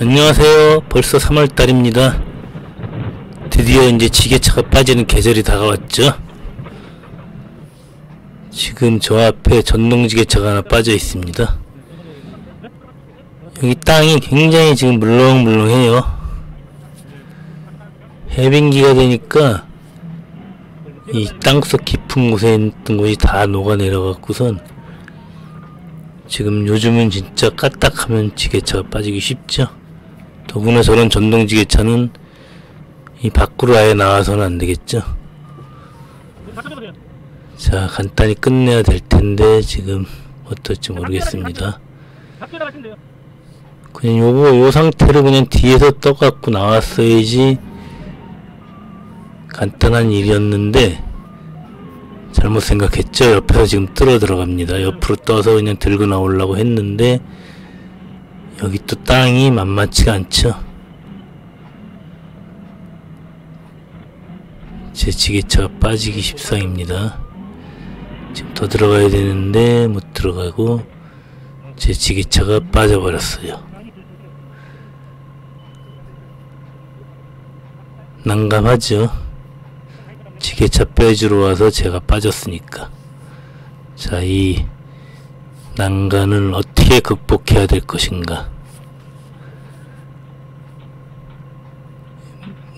안녕하세요. 벌써 3월달입니다. 드디어 이제 지게차가 빠지는 계절이 다가왔죠. 지금 저 앞에 전동지게차가 하나 빠져 있습니다. 여기 땅이 굉장히 지금 물렁물렁해요. 해빙기가 되니까 이 땅속 깊은 곳에 있던 곳이 다 녹아내려갖고선 지금 요즘은 진짜 까딱하면 지게차가 빠지기 쉽죠. 더구나 저런 전동지게차는 이 밖으로 아예 나와서는 안되겠죠. 자, 간단히 끝내야 될텐데 지금 어떨지 모르겠습니다. 그냥 요 상태로 그냥 뒤에서 떠갖고 나왔어야지 간단한 일이었는데 잘못 생각했죠. 옆에서 지금 뚫어 들어갑니다. 옆으로 떠서 그냥 들고 나오려고 했는데 여기 또 땅이 만만치가 않죠. 제 지게차가 빠지기 십상입니다. 지금 더 들어가야 되는데 못 들어가고 제 지게차가 빠져버렸어요. 난감하죠. 지게차 빼주러 와서 제가 빠졌으니까. 자, 이 난간을 어떻게 극복해야 될 것인가.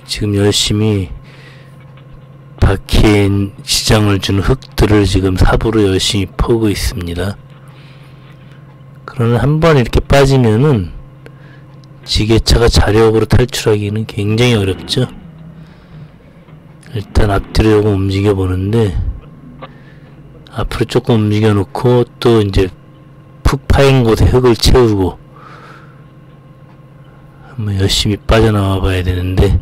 지금 열심히 바퀴에 지장을 준 흙들을 지금 삽으로 열심히 퍼고 있습니다. 그러나 한번 이렇게 빠지면은 지게차가 자력으로 탈출하기는 굉장히 어렵죠. 일단 앞뒤로 조금 움직여 보는데 앞으로 조금 움직여 놓고 또 이제 푹 파인 곳에 흙을 채우고 한번 열심히 빠져나와 봐야 되는데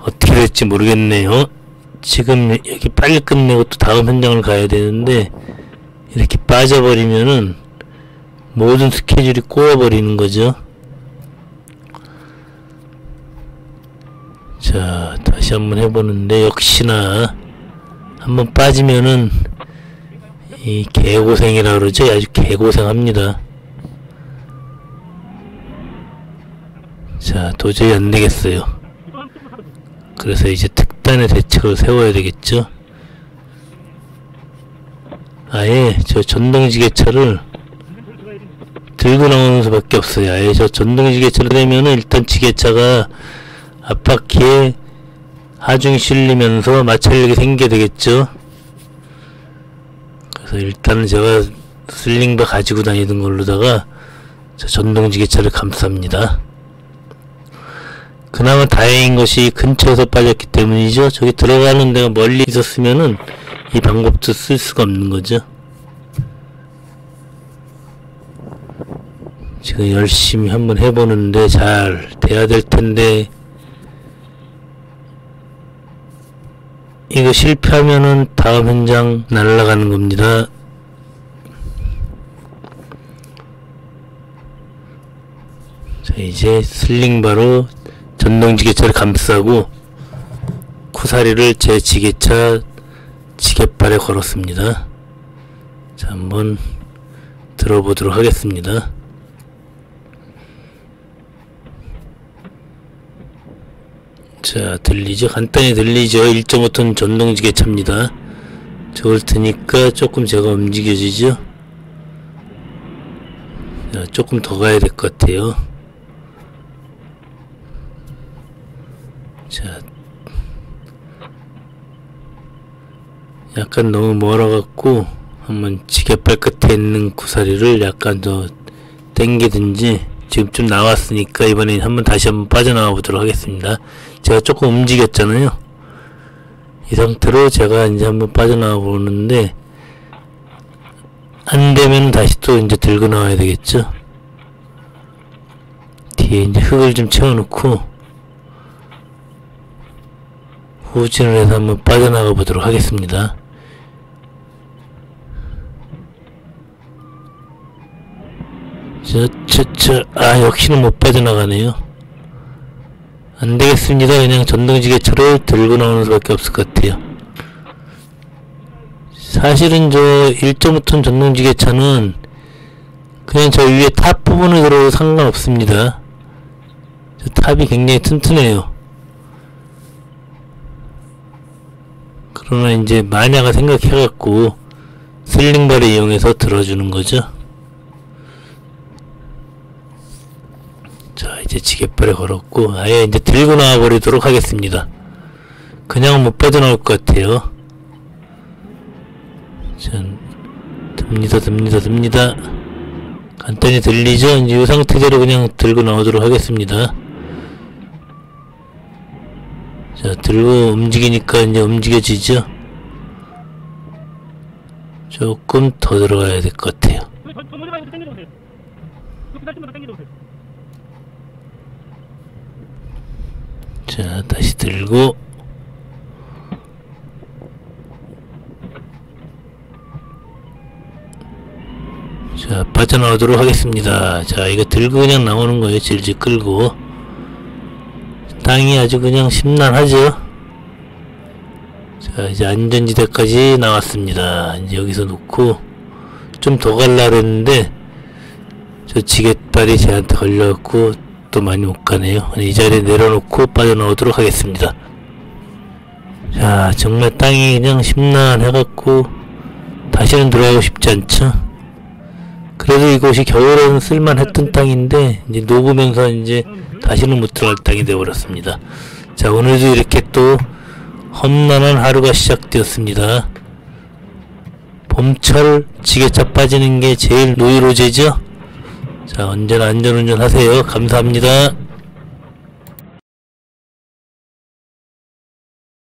어떻게 될지 모르겠네요. 지금 여기 빨리 끝내고 또 다음 현장을 가야 되는데 이렇게 빠져버리면은 모든 스케줄이 꼬여버리는 거죠. 자, 다시 한번 해보는데 역시나 한번 빠지면은 이 개고생이라 그러죠. 아주 개고생합니다. 자, 도저히 안되겠어요. 그래서 이제 특단의 대책을 세워야 되겠죠. 아예 저 전동지게차를 들고 나오는 수밖에 없어요. 아예 저 전동지게차를 되면은 일단 지게차가 앞바퀴에 하중이 실리면서 마찰력이 생겨야 되겠죠. 그래서 일단은 제가 슬링바 가지고 다니던 걸로다가 저 전동지게차를 감쌉니다. 그나마 다행인 것이 근처에서 빠졌기 때문이죠. 저기 들어가는 데가 멀리 있었으면은 이 방법도 쓸 수가 없는 거죠. 지금 열심히 한번 해보는데 잘 돼야 될 텐데 이거 실패하면은 다음 현장 날아가는 겁니다. 자, 이제 슬링바로 전동지게차를 감싸고 코사리를 제 지게차 지게발에 걸었습니다. 자, 한번 들어보도록 하겠습니다. 자, 들리죠? 간단히 들리죠? 1.5톤 전동지게차입니다. 저걸 드니까 조금 제가 움직여지죠? 자, 조금 더 가야 될 것 같아요. 자, 약간 너무 멀어갖고 한번 지게발 끝에 있는 고사리를 약간 더 당기든지 지금 좀 나왔으니까 이번에 다시 한번 빠져나와 보도록 하겠습니다. 제가 조금 움직였잖아요. 이 상태로 제가 이제 한번 빠져나와 보는데 안 되면 다시 또 이제 들고 나와야 되겠죠. 뒤에 이제 흙을 좀 채워놓고 후진을 해서 한번 빠져나가 보도록 하겠습니다. 아, 역시나 못 빠져나가네요. 안되겠습니다. 그냥 전동지게차를 들고 나오는 수밖에 없을 것 같아요. 사실은 저 1.5톤 전동지게차는 그냥 저 위에 탑 부분에 들어도 상관없습니다. 저 탑이 굉장히 튼튼해요. 그러나 이제 마냐가 생각해갖고 슬링바를 이용해서 들어주는 거죠. 자, 이제 지갯발에 걸었고 아예 이제 들고 나와 버리도록 하겠습니다. 그냥 못 빠져나올 것 같아요. 전 듭니다. 간단히 들리죠? 이제 이 상태대로 그냥 들고 나오도록 하겠습니다. 자, 들고 움직이니까 이제 움직여지죠? 조금 더 들어가야 될 것 같아요. 자, 다시 들고 자, 빠져나오도록 하겠습니다. 자, 이거 들고 그냥 나오는 거예요. 질질 끌고. 땅이 아주 그냥 심란하죠. 자, 이제 안전지대까지 나왔습니다. 이제 여기서 놓고 좀 더 갈라 그랬는데 저 지갯발이 저한테 걸려갖고 또 많이 못 가네요. 이 자리에 내려놓고 빠져나오도록 하겠습니다. 자, 정말 땅이 그냥 심란해갖고 다시는 들어가고 싶지 않죠. 그래도 이곳이 겨울에는 쓸만했던 땅인데 이제 녹으면서 이제 다시는 못 들어갈 땅이 되어버렸습니다. 자, 오늘도 이렇게 또 험난한 하루가 시작되었습니다. 봄철 지게차 빠지는 게 제일 노이로제죠. 자, 언제나 안전운전 하세요. 감사합니다.